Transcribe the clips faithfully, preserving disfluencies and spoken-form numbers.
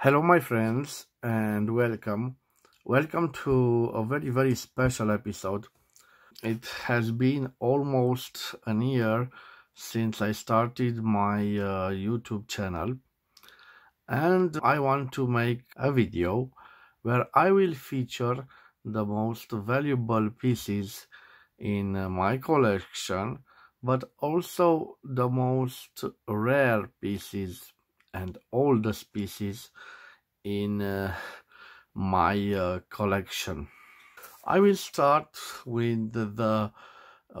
Hello my friends and welcome welcome to a very very special episode. It has been almost a year since I started my uh, YouTube channel, and I want to make a video where I will feature the most valuable pieces in my collection, but also the most rare pieces and all the pieces in uh, my uh, collection. I will start with the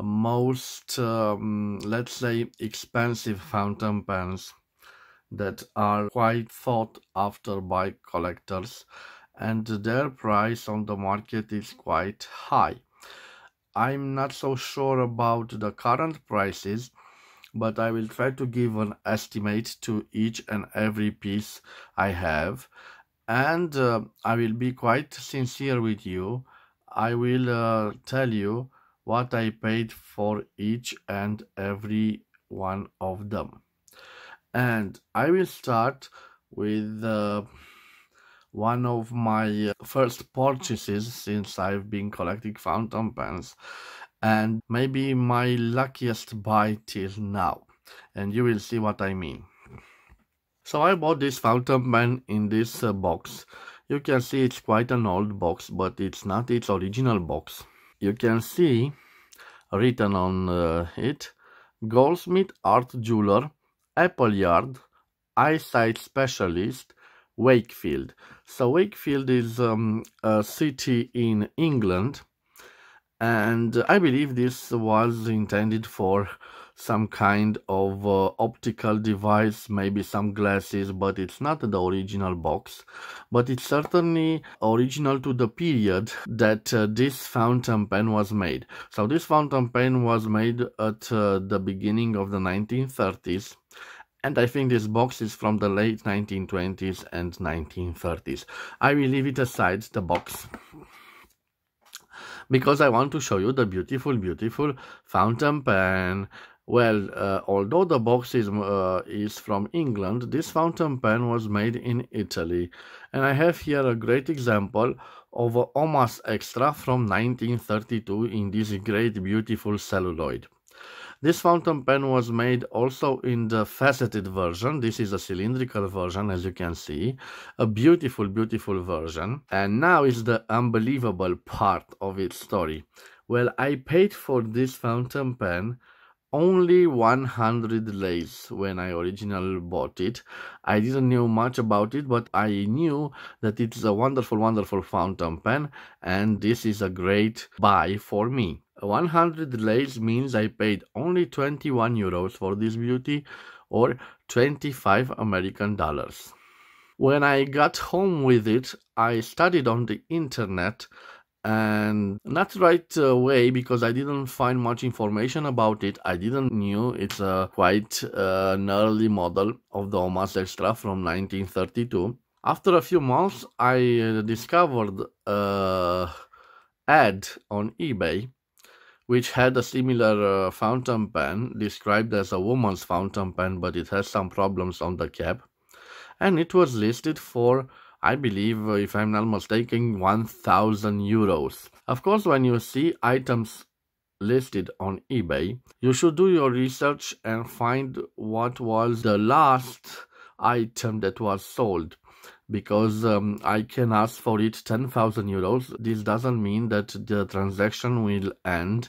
most, um, let's say, expensive fountain pens that are quite sought after by collectors, and their price on the market is quite high. I'm not so sure about the current prices, but I will try to give an estimate to each and every piece I have, and uh, I will be quite sincere with you. I will uh, tell you what I paid for each and every one of them. And I will start with uh, one of my first purchases since I've been collecting fountain pens, and maybe my luckiest buy till now, and you will see what I mean. So I bought this fountain pen in this uh, box. You can see it's quite an old box, but it's not its original box. You can see written on uh, it: Goldsmith Art Jeweler, Appleyard, Eyesight Specialist, Wakefield. So Wakefield is um, a city in England, and I believe this was intended for some kind of uh, optical device, maybe some glasses, but it's not the original box. But it's certainly original to the period that uh, this fountain pen was made. So this fountain pen was made at uh, the beginning of the nineteen thirties, and I think this box is from the late nineteen twenties and nineteen thirties. I will leave it aside, the box, because I want to show you the beautiful, beautiful fountain pen. Well, uh, although the box is, uh, is from England, this fountain pen was made in Italy. And I have here a great example of a Omas Extra from nineteen thirty-two in this great, beautiful celluloid. This fountain pen was made also in the faceted version. This is a cylindrical version, as you can see. A beautiful, beautiful version. And now is the unbelievable part of its story. Well, I paid for this fountain pen only one hundred leis when I originally bought it. I didn't know much about it, but I knew that it's a wonderful, wonderful fountain pen, and this is a great buy for me. one hundred leis means I paid only twenty-one euros for this beauty, or twenty-five American dollars. When I got home with it, I studied on the internet, and not right away because I didn't find much information about it. I didn't knew it's a quite uh, an early model of the Omas Extra from nineteen thirty-two. After a few months, I discovered an ad on eBay which had a similar uh, fountain pen, described as a woman's fountain pen, but it has some problems on the cap. And it was listed for, I believe, if I'm not mistaken, one thousand euros. Of course, when you see items listed on eBay, you should do your research and find what was the last item that was sold, because um, I can ask for it ten thousand euros. This doesn't mean that the transaction will end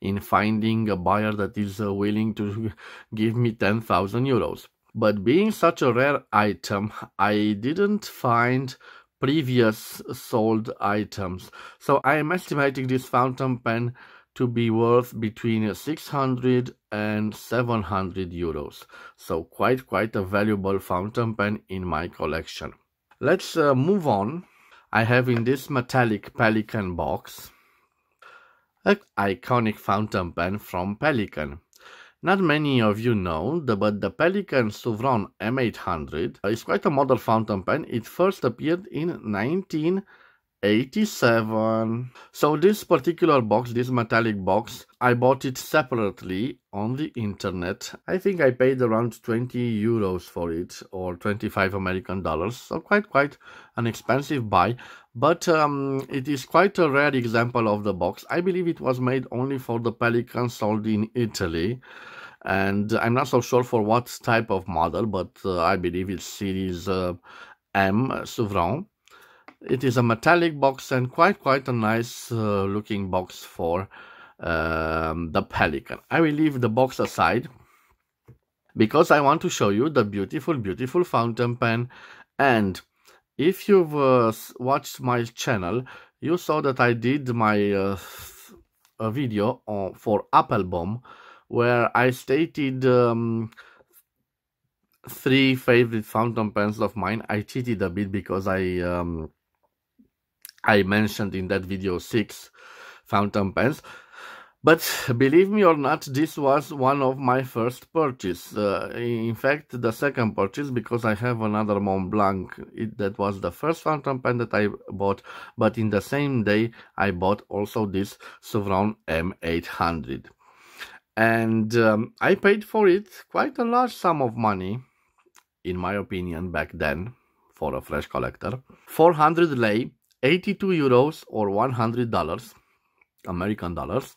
in finding a buyer that is uh, willing to give me ten thousand euros. But being such a rare item, I didn't find previous sold items. So I am estimating this fountain pen to be worth between six hundred and seven hundred euros. So quite, quite a valuable fountain pen in my collection. Let's uh, move on. I have in this metallic Pelikan box an iconic fountain pen from Pelikan. Not many of you know, the, but the Pelikan Souveran M eight hundred is quite a model fountain pen. It first appeared in nineteen eighty-eight eighty-seven. So this particular box, this metallic box, I bought it separately on the internet. I think I paid around twenty euros for it, or twenty-five American dollars, so quite quite an expensive buy. But um, it is quite a rare example of the box. I believe it was made only for the Pelikan sold in Italy, and I'm not so sure for what type of model, but uh, I believe it's series uh, M Souveran. It is a metallic box and quite quite a nice uh, looking box for um, the Pelikan. I will leave the box aside because I want to show you the beautiful beautiful fountain pen. And if you've uh, watched my channel, you saw that I did my uh, a video on, for Applebaum, where I stated um, three favorite fountain pens of mine. I cheated a bit because I um, I mentioned in that video six fountain pens, but believe me or not, this was one of my first purchase. Uh, in fact, the second purchase, because I have another Mont Blanc. It, that was the first fountain pen that I bought, but in the same day I bought also this Souveran M eight hundred. And um, I paid for it quite a large sum of money, in my opinion, back then, for a fresh collector. four hundred lei, eighty-two euros or one hundred dollars, American dollars.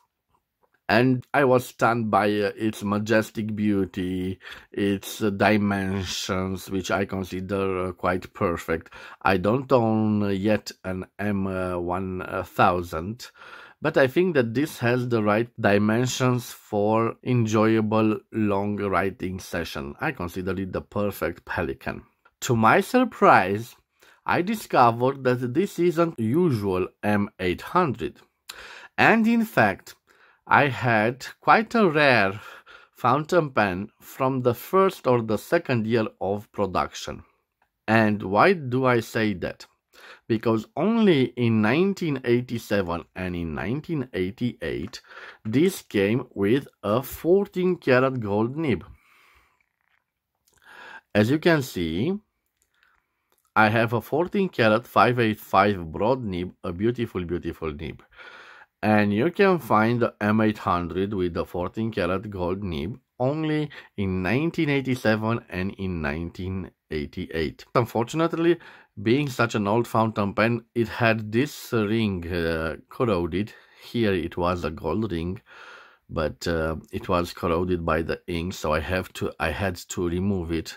And I was stunned by uh, its majestic beauty, its uh, dimensions, which I consider uh, quite perfect. I don't own uh, yet an M one thousand. Uh, But I think that this has the right dimensions for enjoyable long writing session. I consider it the perfect Pelikan. To my surprise, I discovered that this isn't usual M eight hundred. And in fact, I had quite a rare fountain pen from the first or the second year of production. And why do I say that? Because only in nineteen eighty-seven and in nineteen eighty-eight, this came with a fourteen karat gold nib. As you can see, I have a fourteen karat five eighty-five broad nib, a beautiful, beautiful nib. And you can find the M eight hundred with the fourteen karat gold nib only in nineteen eighty-seven and in nineteen eighty-eight. Unfortunately, being such an old fountain pen, it had this ring uh, corroded. Here it was a gold ring, but uh, it was corroded by the ink, so I have to I had to remove it.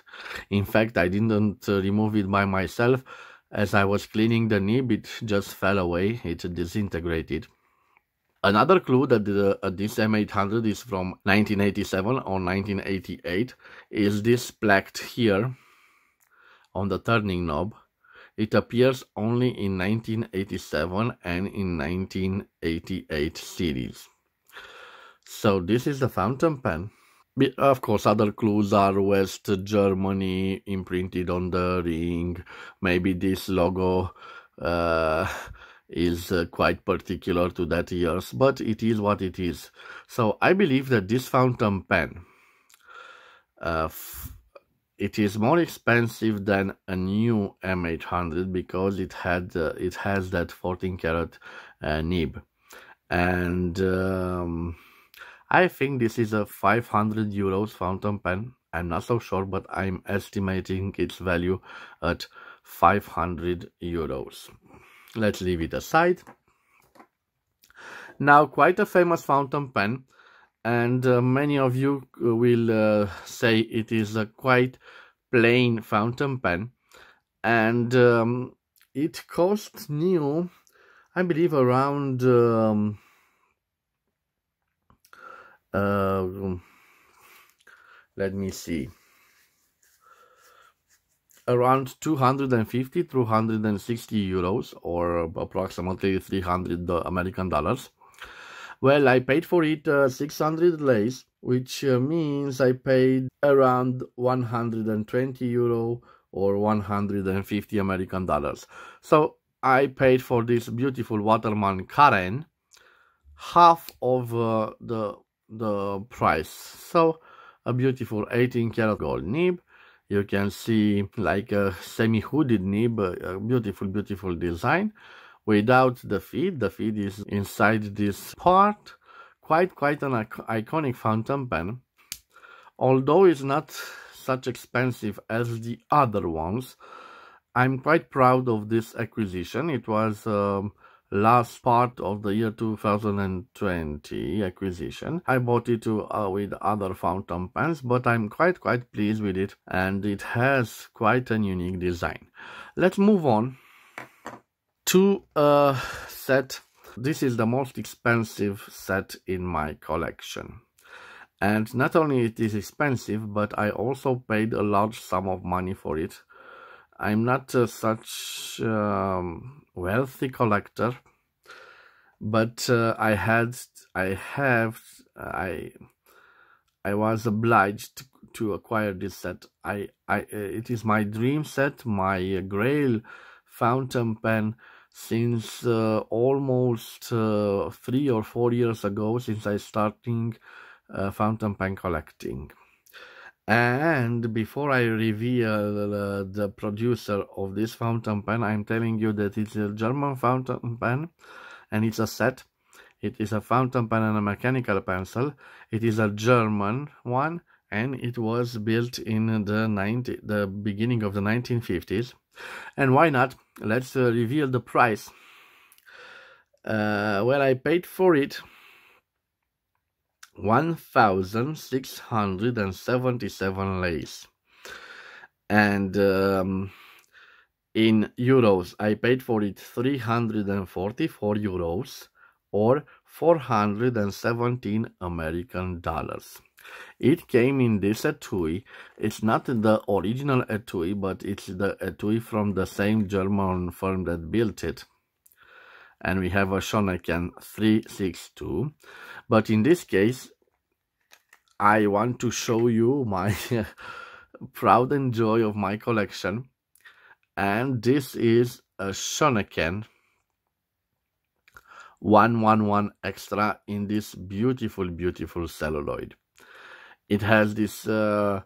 In fact, I didn't uh, remove it by myself. As I was cleaning the nib, it just fell away. It disintegrated. Another clue that the, uh, this M eight hundred is from nineteen eighty-seven or nineteen eighty-eight is this plaque here on the turning knob. It appears only in nineteen eighty-seven and in nineteen eighty-eight series. So this is the fountain pen. Of course, other clues are West Germany imprinted on the ring. Maybe this logo uh, is uh, quite particular to that year's, but it is what it is. So I believe that this fountain pen, uh, it is more expensive than a new M eight hundred because it had uh, it has that fourteen karat uh, nib, and um, I think this is a five hundred euros fountain pen. I'm not so sure, but I'm estimating its value at five hundred euros. Let's leave it aside. Now, quite a famous fountain pen. And uh, many of you will uh, say it is a quite plain fountain pen, and um, it cost new, I believe, around um, uh, let me see, around two hundred fifty to two hundred sixty euros or approximately three hundred American dollars. Well, I paid for it uh, six hundred leis, which uh, means I paid around one hundred twenty euro or one hundred fifty American dollars. So I paid for this beautiful Waterman Karen half of uh, the the price. So a beautiful eighteen karat gold nib. You can see like a semi-hooded nib, a beautiful, beautiful design. without the feed. The feed is inside this part. Quite, quite an iconic fountain pen. Although it's not such expensive as the other ones, I'm quite proud of this acquisition. It was um, last part of the year two thousand twenty acquisition. I bought it to, uh, with other fountain pens, but I'm quite quite pleased with it, and it has quite a unique design. Let's move on to a set. This is the most expensive set in my collection. And not only it is expensive, but I also paid a large sum of money for it. I'm not uh, such a um, wealthy collector, but uh, I had, I have, I, I was obliged to, to acquire this set. I, I, it is my dream set, my Grail fountain pen, since uh, almost uh, three or four years ago, since I started uh, fountain pen collecting. And before I reveal uh, the producer of this fountain pen, I'm telling you that it's a German fountain pen, and it's a set. It is a fountain pen and a mechanical pencil. It is a German one, and it was built in the ninety, the beginning of the nineteen fifties. And why not? Let's uh, reveal the price. Uh, well, I paid for it one thousand six hundred seventy-seven lays, and um, in euros I paid for it three hundred forty-four euros, or four hundred seventeen American dollars. It came in this etui. It's not the original etui, but it's the etui from the same German firm that built it. And we have a Soennecken three sixty-two, but in this case I want to show you my proud and joy of my collection, and this is a Soennecken one eleven Extra in this beautiful, beautiful celluloid. It has this uh,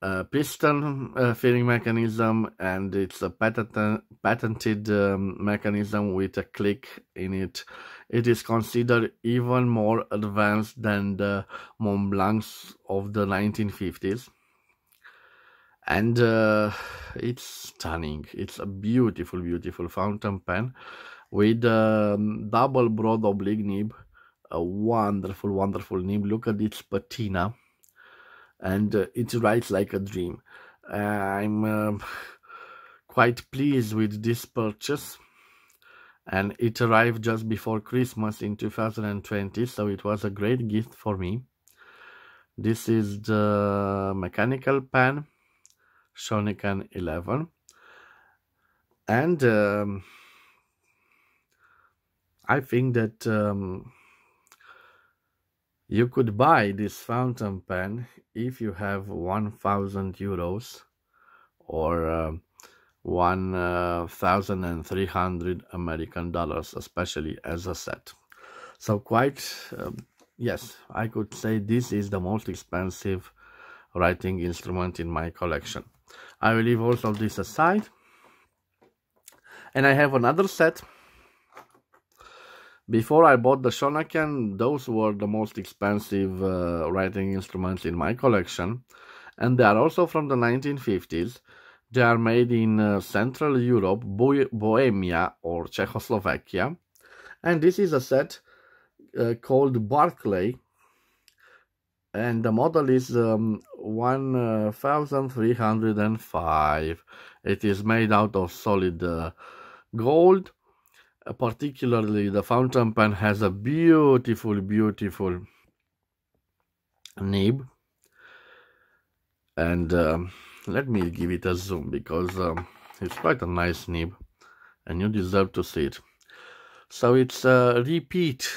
uh, piston uh, fitting mechanism, and it's a patent, patented um, mechanism with a click in it. It is considered even more advanced than the Mont Blancs of the nineteen fifties. And uh, it's stunning. It's a beautiful, beautiful fountain pen with a double broad oblique nib, a wonderful, wonderful nib. Look at its patina, and uh, it writes like a dream. Uh, I'm uh, quite pleased with this purchase, and it arrived just before Christmas in two thousand twenty, so it was a great gift for me. This is the mechanical pen, Soennecken eleven, and um, I think that um, you could buy this fountain pen if you have one thousand euros, or uh, one thousand three hundred American dollars, especially as a set. So quite, um, yes, I could say this is the most expensive writing instrument in my collection. I will leave also this aside. And I have another set. Before I bought the Soennecken, those were the most expensive uh, writing instruments in my collection. And they are also from the nineteen fifties. They are made in uh, Central Europe, Bo Bohemia or Czechoslovakia. And this is a set uh, called Barclay. And the model is um, one thousand three hundred five. It is made out of solid uh, gold. Uh, particularly the fountain pen has a beautiful, beautiful nib, and um, let me give it a zoom, because um, it's quite a nice nib and you deserve to see it. So it's a repeat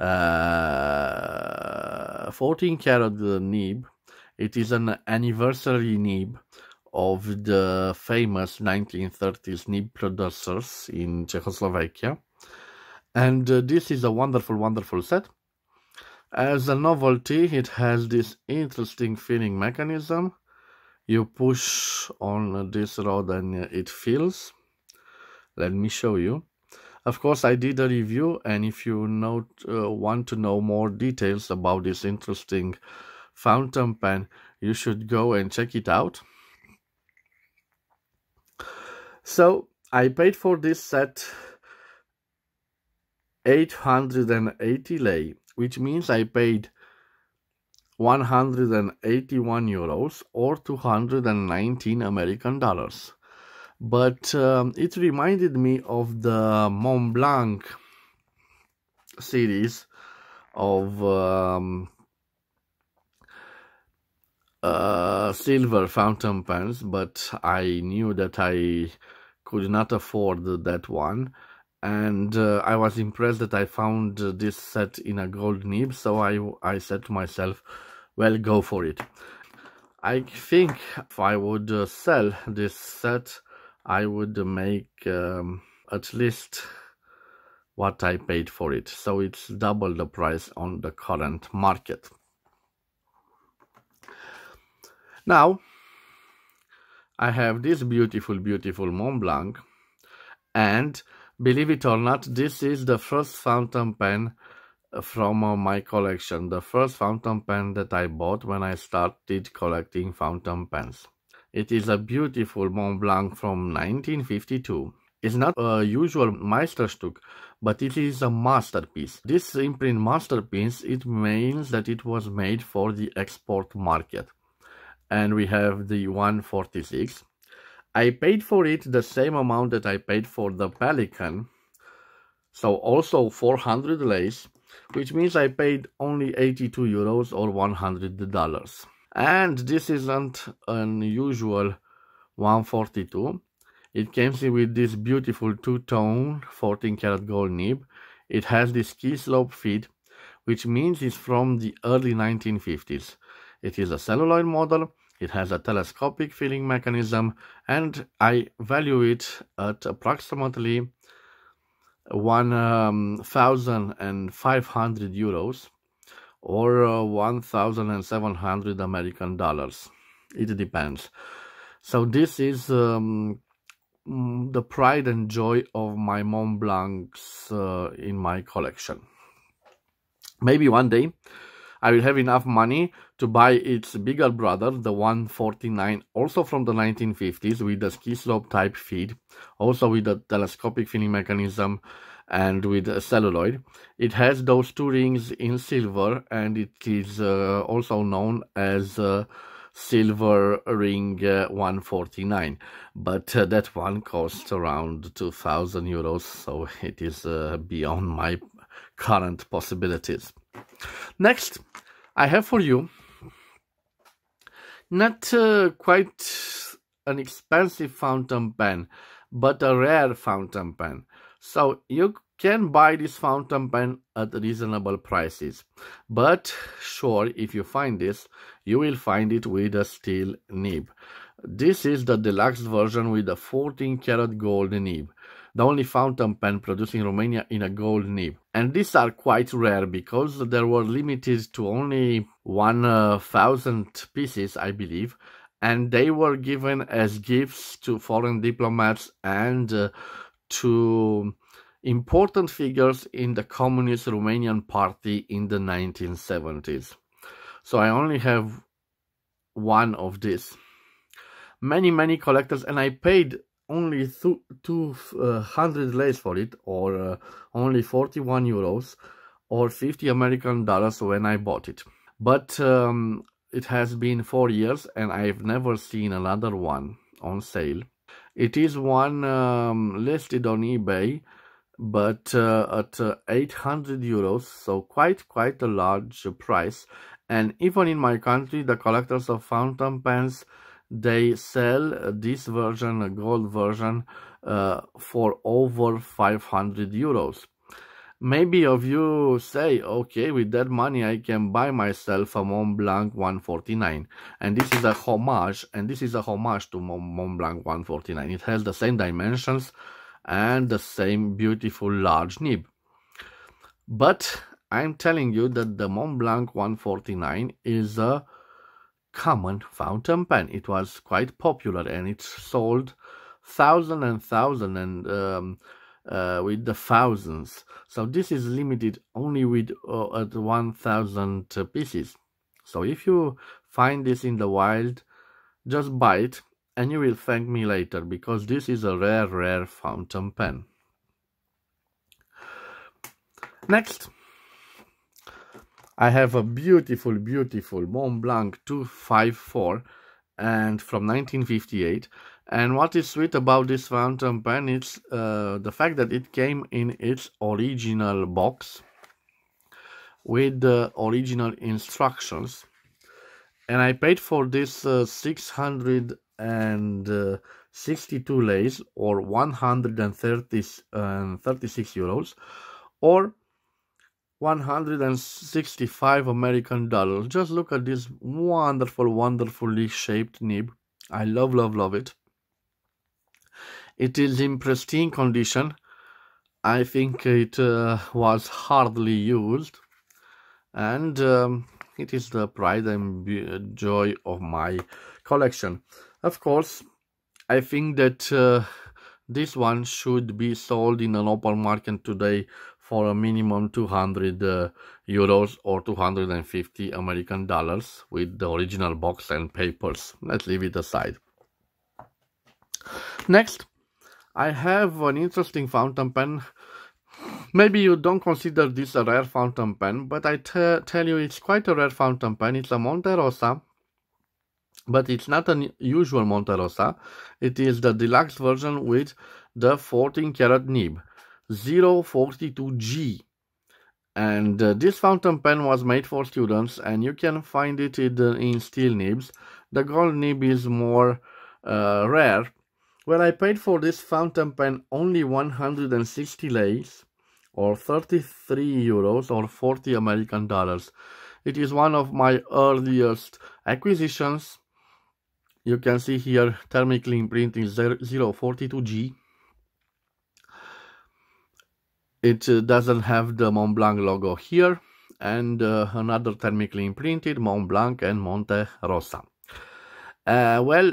uh, fourteen karat nib. It is an anniversary nib of the famous nineteen thirties nib producers in Czechoslovakia. And uh, this is a wonderful, wonderful set. As a novelty, it has this interesting filling mechanism. You push on this rod and it fills. Let me show you. Of course, I did a review, and if you note, uh, want to know more details about this interesting fountain pen, you should go and check it out. So I paid for this set eight hundred eighty lei, which means I paid one hundred eighty-one euros or two hundred nineteen American dollars. But um, it reminded me of the Mont Blanc series of um, uh, silver fountain pens, but I knew that I could not afford that one, and uh, I was impressed that I found this set in a gold nib, so I, I said to myself, well, go for it. I think if I would uh, sell this set, I would make um, at least what I paid for it. So it's double the price on the current market. Now, I have this beautiful, beautiful Mont Blanc. And believe it or not, this is the first fountain pen from uh, my collection. The first fountain pen that I bought when I started collecting fountain pens. It is a beautiful Mont Blanc from nineteen fifty-two. It's not a usual Meisterstück, but it is a masterpiece. This imprint masterpiece, it means that it was made for the export market. And we have the one forty-six. I paid for it the same amount that I paid for the Pelikan. So also four hundred leis, which means I paid only eighty-two euros or one hundred dollars. And this isn't an usual one forty-two. It comes with this beautiful two-tone fourteen karat gold nib. It has this key slope feed, which means it's from the early nineteen fifties. It is a celluloid model. It has a telescopic filling mechanism, and I value it at approximately one thousand five hundred euros. Or uh, one thousand seven hundred American dollars. It depends. So this is um, the pride and joy of my Mont Blancs uh, in my collection. Maybe one day I will have enough money to buy its bigger brother, the one forty-nine, also from the nineteen fifties, with the ski slope type feed, also with the telescopic filling mechanism, and with a celluloid. It has those two rings in silver, and it is uh, also known as uh, silver ring uh, one forty-nine, but uh, that one costs around two thousand euros, so it is uh, beyond my current possibilities. Next, I have for you not uh, quite an expensive fountain pen, but a rare fountain pen. So you can buy this fountain pen at reasonable prices, but sure, if you find this, you will find it with a steel nib. This is the deluxe version with a fourteen karat gold nib, the only fountain pen produced in Romania in a gold nib. And these are quite rare because they were limited to only one thousand pieces, I believe, and they were given as gifts to foreign diplomats and uh, to important figures in the Communist Romanian Party in the nineteen seventies. So I only have one of these. Many, many collectors, and I paid only two hundred leis for it, or uh, only forty-one euros or fifty American dollars when I bought it. But um, it has been four years and I've never seen another one on sale. It is one um, listed on eBay, but uh, at uh, eight hundred euros, so quite, quite a large price. And even in my country, the collectors of fountain pens, they sell this version, a gold version, uh, for over five hundred euros. Many of you say, okay, with that money I can buy myself a Mont Blanc one forty-nine. And this is a homage, and this is a homage to Mont Blanc one forty-nine. It has the same dimensions and the same beautiful large nib. But I'm telling you that the Mont Blanc one forty-nine is a common fountain pen. It was quite popular and it sold thousand and thousand and um, uh, with the thousands. So this is limited only with uh, at one thousand pieces. So if you find this in the wild, just buy it and you will thank me later, because this is a rare, rare fountain pen. Next, I have a beautiful, beautiful Mont Blanc two five four and from nineteen fifty-eight. And what is sweet about this fountain pen is uh, the fact that it came in its original box with the original instructions. And I paid for this uh, six hundred sixty-two lays or one hundred thirty-six euros or one hundred sixty-five American dollars. Just look at this wonderful, wonderfully shaped nib. I love, love, love it. It is in pristine condition. I think it uh, was hardly used, and um, it is the pride and joy of my collection. Of course, I think that uh, this one should be sold in an open market today for a minimum two hundred uh, euros or two hundred fifty American dollars with the original box and papers. Let's leave it aside. Next, I have an interesting fountain pen. Maybe you don't consider this a rare fountain pen, but I tell you it's quite a rare fountain pen. It's a Monte Rosa, but it's not an usual Monte Rosa. It is the deluxe version with the fourteen karat nib, zero forty-two G. And uh, this fountain pen was made for students, and you can find it in, uh, in steel nibs. The gold nib is more uh, rare. Well, I paid for this fountain pen only one hundred sixty lays, or thirty-three euros, or forty American dollars. It is one of my earliest acquisitions. You can see here, thermically imprinting zero forty-two G. It uh, doesn't have the Mont Blanc logo here, and uh, another thermically imprinted Mont Blanc and Monte Rosa. Uh, well,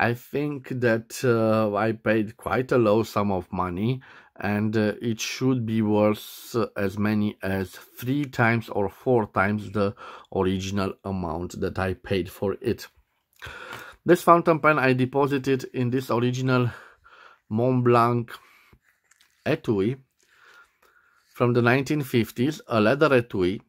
I think that uh, I paid quite a low sum of money, and uh, it should be worth uh, as many as three times or four times the original amount that I paid for it. This fountain pen I deposited in this original Mont Blanc etui from the nineteen fifties, a leather etui.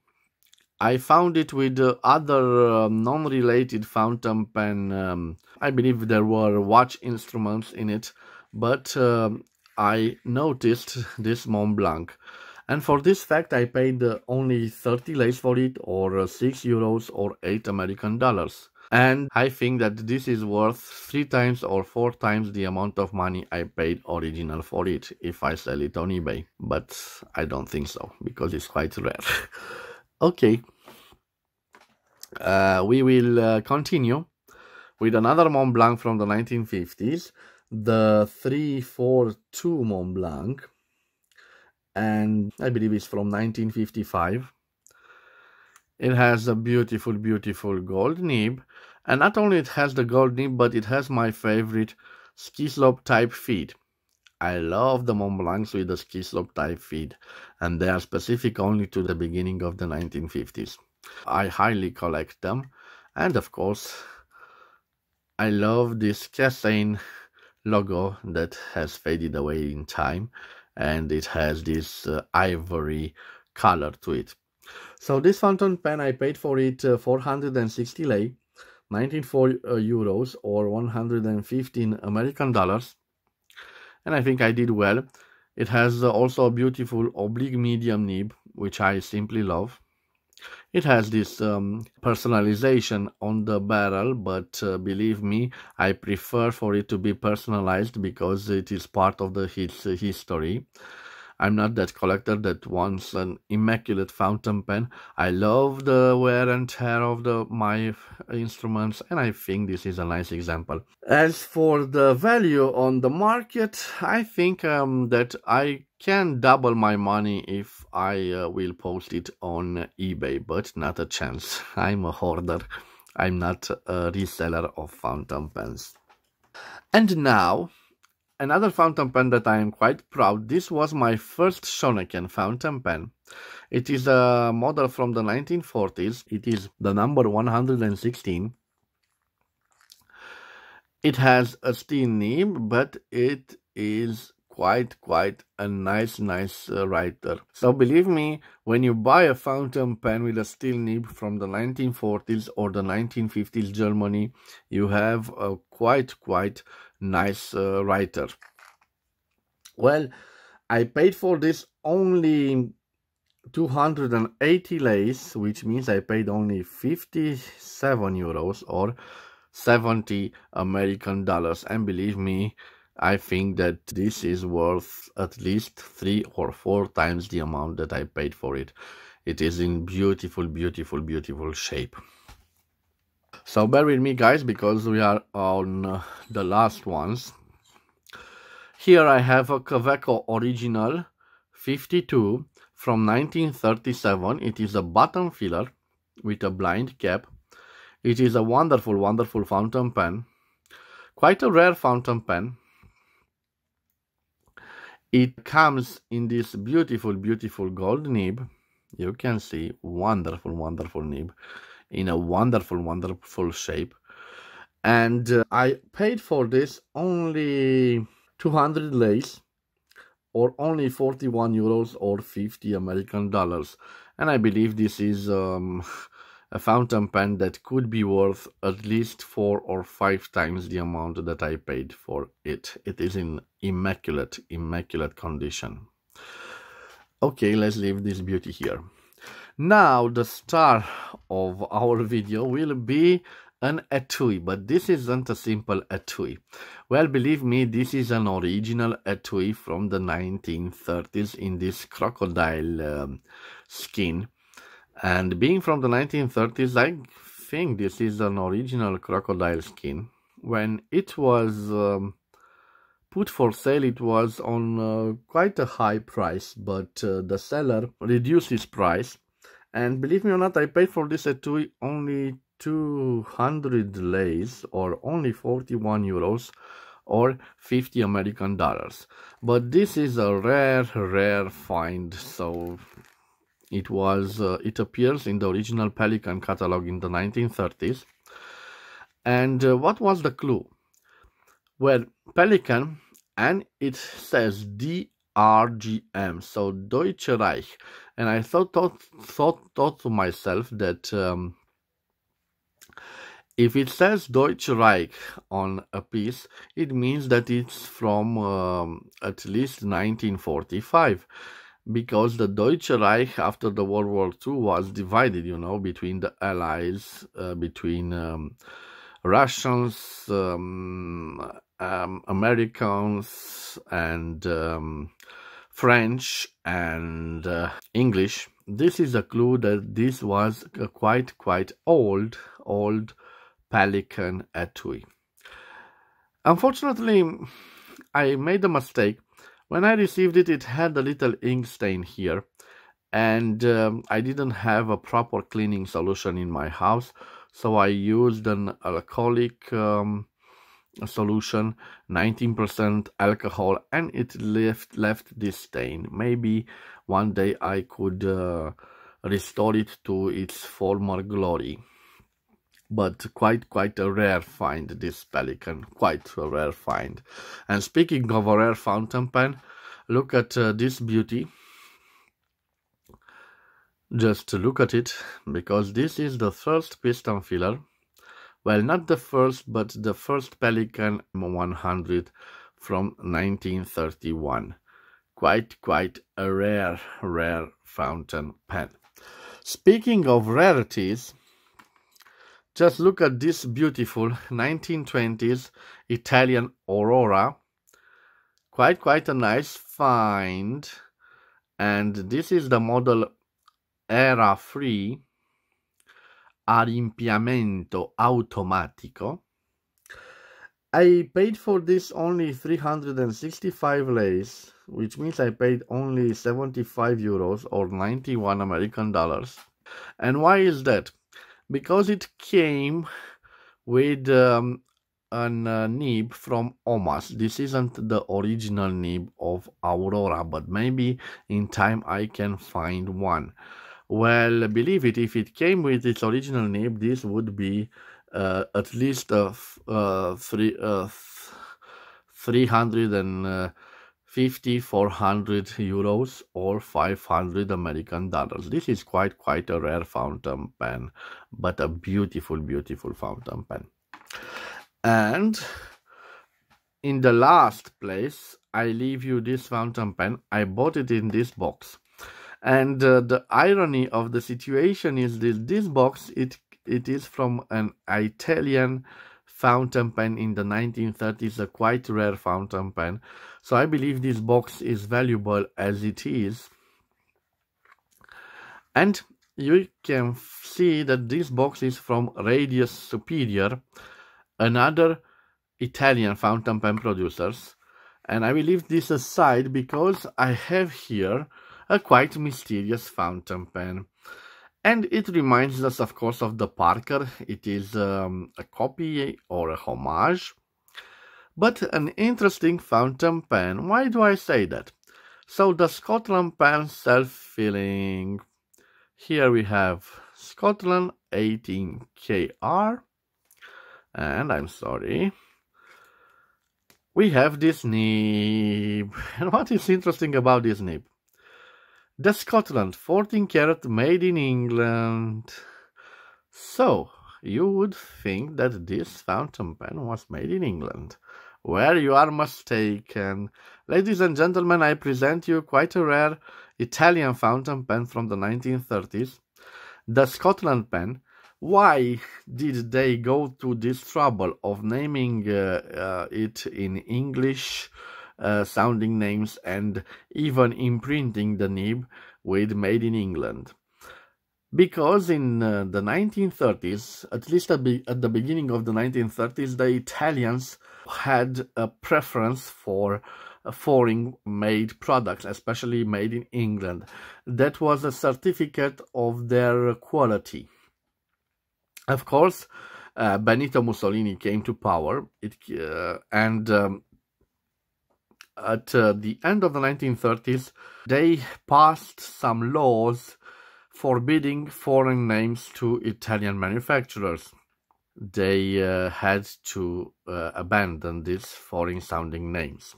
I found it with uh, other uh, non-related fountain pen. Um, I believe there were watch instruments in it, but uh, I noticed this Mont Blanc. And for this fact, I paid uh, only thirty lays for it, or uh, six euros, or eight American dollars. And I think that this is worth three times or four times the amount of money I paid original for it, if I sell it on eBay. But I don't think so, because it's quite rare. Okay, uh, we will uh, continue with another Mont Blanc from the nineteen fifties, the three forty-two Mont Blanc, and I believe it's from nineteen fifty-five. It has a beautiful, beautiful gold nib, and not only it has the gold nib, but it has my favorite ski slope type feed. I love the Mont Blancs with the ski slope type feed, and they are specific only to the beginning of the nineteen fifties. I highly collect them, and of course, I love this Cassin logo that has faded away in time, and it has this uh, ivory color to it. So this fountain pen, I paid for it uh, four hundred sixty lei, ninety-four uh, euros, or one hundred fifteen American dollars. And I think I did well. It has also a beautiful oblique medium nib, which I simply love. It has this um, personalization on the barrel, but uh, believe me, I prefer for it to be personalized because it is part of the his history. I'm not that collector that wants an immaculate fountain pen. I love the wear and tear of the, my instruments, and I think this is a nice example. As for the value on the market, I think um, that I can double my money if I uh, will post it on eBay, but not a chance. I'm a hoarder. I'm not a reseller of fountain pens. And now, Another fountain pen that I am quite proud, this was my first Soennecken fountain pen. It is a model from the nineteen forties, it is the number one hundred sixteen. It has a steel nib, but it is quite, quite a nice, nice uh, writer. So believe me, when you buy a fountain pen with a steel nib from the nineteen forties or the nineteen fifties Germany, you have a quite, quite nice uh, writer. Well, I paid for this only two hundred eighty lays, which means I paid only fifty-seven euros or seventy American dollars, and believe me, I think that this is worth at least three or four times the amount that I paid for it. It is in beautiful, beautiful, beautiful shape. So bear with me, guys, because we are on uh, the last ones. Here I have a Kaweco Original fifty-two from nineteen thirty-seven. It is a bottom filler with a blind cap. It is a wonderful, wonderful fountain pen. Quite a rare fountain pen. It comes in this beautiful, beautiful gold nib. You can see wonderful, wonderful nib in a wonderful, wonderful shape. And uh, I paid for this only two hundred lays or only forty-one euros or fifty American dollars. And I believe this is um, a fountain pen that could be worth at least four or five times the amount that I paid for it. It is in immaculate, immaculate condition. Okay, let's leave this beauty here. Now the star of our video will be an etui, but this isn't a simple etui. Well, believe me, this is an original etui from the nineteen thirties in this crocodile um, skin. And being from the nineteen thirties, I think this is an original crocodile skin. When it was um, put for sale, it was on uh, quite a high price, but uh, the seller reduced his price. And believe me or not, I paid for this etui only two hundred lays or only forty-one euros or fifty American dollars. But this is a rare, rare find. So it was, uh, it appears in the original Pelikan catalog in the nineteen thirties. And uh, what was the clue? Well, Pelikan, and it says D R G M, so Deutsche Reich. And I thought, thought, thought, thought to myself that um, if it says Deutsche Reich on a piece, it means that it's from um, at least nineteen forty-five, because the Deutsche Reich after the World War Two was divided, you know, between the Allies, uh, between um, Russians, um, um, Americans, and Um, French and uh, English. This is a clue that this was a quite, quite old, old Pelikan etui. Unfortunately, I made a mistake. When I received it, it had a little ink stain here, and um, I didn't have a proper cleaning solution in my house, so I used an alcoholic um, solution, nineteen percent alcohol, and it left left this stain. Maybe one day I could uh, restore it to its former glory. But quite, quite a rare find, this Pelikan, quite a rare find. And speaking of a rare fountain pen, look at uh, this beauty. Just look at it, because this is the first piston filler. Well, not the first, but the first Pelikan M one hundred from nineteen thirty-one. Quite, quite a rare, rare fountain pen. Speaking of rarities, just look at this beautiful nineteen twenties Italian Aurora. Quite, quite a nice find. And this is the model Era three. A rimpiamento automatico. I paid for this only three hundred sixty-five lays, which means I paid only seventy-five euros or ninety-one American dollars. And why is that? Because it came with um, an uh, nib from Omas. This isn't the original nib of Aurora, but maybe in time I can find one. Well, believe it, if it came with its original nib, this would be uh, at least a uh, three, uh, three hundred fifty, four hundred euros or five hundred American dollars. This is quite, quite a rare fountain pen, but a beautiful, beautiful fountain pen. And in the last place, I leave you this fountain pen. I bought it in this box. And uh, the irony of the situation is this, this box, it it is from an Italian fountain pen in the nineteen thirties, a quite rare fountain pen. So I believe this box is valuable as it is. And you can see that this box is from Radius Superior, another Italian fountain pen producers. And I will leave this aside because I have here a quite mysterious fountain pen. And it reminds us, of course, of the Parker. It is um, a copy or a homage, but an interesting fountain pen. Why do I say that? So the Scotland pen self-filling. Here we have Scotland eighteen K R. And I'm sorry, we have this nib. And what is interesting about this nib? The Scotland fourteen karat made in England. So you would think that this fountain pen was made in England. Well, you are mistaken. Ladies and gentlemen, I present you quite a rare Italian fountain pen from the nineteen thirties, the Scotland pen. Why did they go to this trouble of naming uh, uh, it in English uh, sounding names and even imprinting the nib with made in England? Because in uh, the nineteen thirties, at least at, be at the beginning of the nineteen thirties, the Italians had a preference for foreign made products, especially made in England. That was a certificate of their quality. Of course, uh, Benito Mussolini came to power, it, uh, and um, at uh, the end of the nineteen thirties, they passed some laws forbidding foreign names to Italian manufacturers. They uh, had to uh, abandon these foreign-sounding names.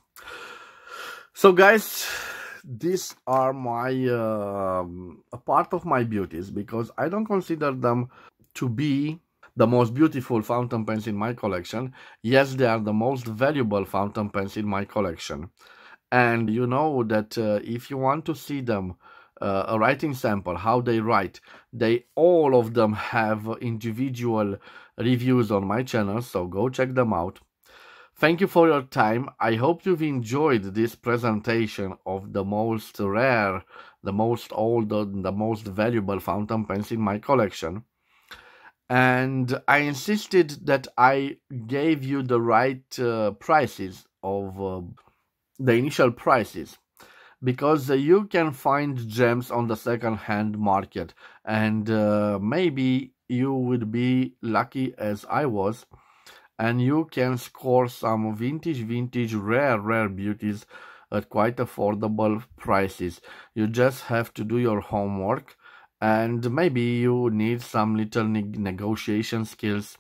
So, guys, these are my uh, a part of my beauties, because I don't consider them to be the most beautiful fountain pens in my collection. Yes, they are the most valuable fountain pens in my collection. And you know that uh, if you want to see them, uh, a writing sample, how they write, they all of them have individual reviews on my channel, so go check them out. Thank you for your time. I hope you've enjoyed this presentation of the most rare, the most old, the most valuable fountain pens in my collection. And I insisted that I gave you the right uh, prices of uh, the initial prices, because uh, you can find gems on the second-hand market, and uh, maybe you would be lucky as I was, and you can score some vintage, vintage, rare, rare beauties at quite affordable prices. You just have to do your homework. And maybe you need some little ne negotiation skills.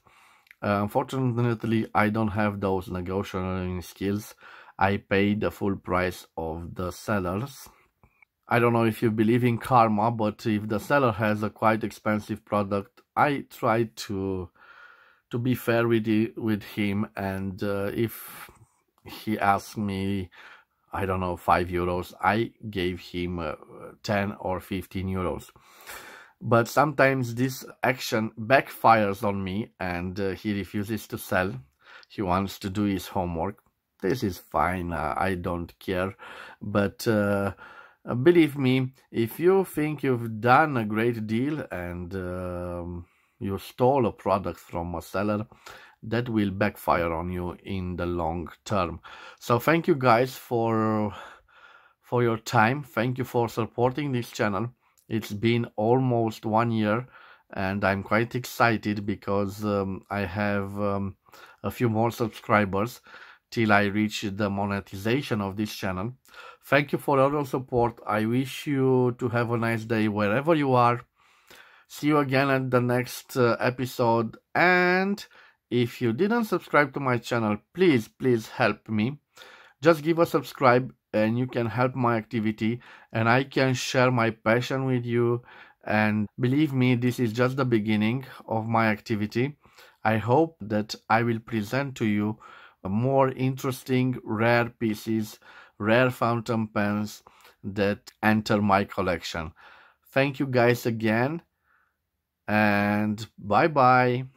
Uh, unfortunately, I don't have those negotiating skills. I pay the full price of the sellers. I don't know if you believe in karma, but if the seller has a quite expensive product, I try to to be fair with the, with him. And uh, if he asks me, I don't know, five euros, I gave him uh, ten or fifteen euros. But sometimes this action backfires on me, and uh, he refuses to sell. He wants to do his homework. This is fine, uh, I don't care. But uh, believe me, if you think you've done a great deal and uh, you stole a product from a seller, that will backfire on you in the long term. So thank you guys for for your time. Thank you for supporting this channel. It's been almost one year, and I'm quite excited because um, I have um, a few more subscribers till I reach the monetization of this channel. Thank you for all your support. I wish you to have a nice day wherever you are. See you again at the next uh, episode. And if you didn't subscribe to my channel, please, please help me. Just give a subscribe and you can help my activity, and I can share my passion with you. And believe me, this is just the beginning of my activity. I hope that I will present to you more interesting rare pieces, rare fountain pens that enter my collection. Thank you guys again, and bye bye.